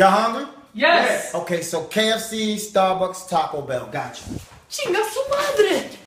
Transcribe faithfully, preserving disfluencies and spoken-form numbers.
Y'all hungry? Yes. yes. Okay, so K F C, Starbucks, Taco Bell. Gotcha. Chinga sua madre.